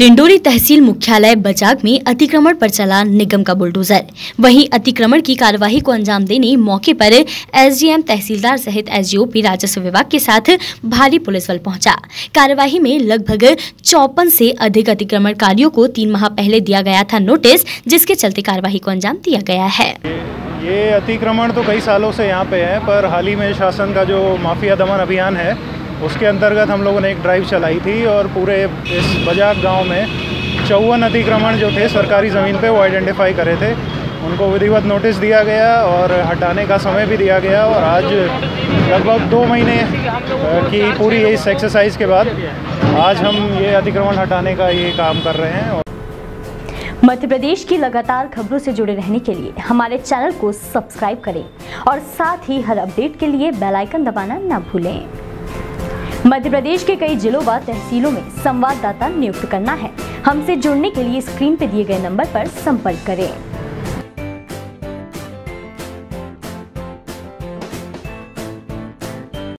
डिंडोरी तहसील मुख्यालय बजाग में अतिक्रमण पर चला निगम का बुलडोजर। वहीं अतिक्रमण की कार्यवाही को अंजाम देने मौके पर एसडीएम तहसीलदार सहित एसडीओपी राजस्व विभाग के साथ भारी पुलिस बल पहुंचा। कार्यवाही में लगभग 54 से अधिक अतिक्रमणकारियों को 3 माह पहले दिया गया था नोटिस, जिसके चलते कार्यवाही को अंजाम दिया गया है। ये अतिक्रमण तो कई सालों से यहाँ पे है, पर हाल ही में शासन का जो माफिया दमन अभियान है उसके अंतर्गत हम लोगों ने एक ड्राइव चलाई थी और पूरे इस बजाग गांव में 54 अतिक्रमण जो थे सरकारी ज़मीन पे वो आइडेंटिफाई करे थे। उनको विधिवत नोटिस दिया गया और हटाने का समय भी दिया गया और आज लगभग 2 महीने की पूरी इस एक्सरसाइज के बाद आज हम ये अतिक्रमण हटाने का ये काम कर रहे हैं। मध्य प्रदेश की लगातार खबरों से जुड़े रहने के लिए हमारे चैनल को सब्सक्राइब करें और साथ ही हर अपडेट के लिए बेल आइकन दबाना ना भूलें। मध्य प्रदेश के कई जिलों व तहसीलों में संवाददाता नियुक्त करना है? हमसे जुड़ने के लिए स्क्रीन पर दिए गए नंबर पर संपर्क करें।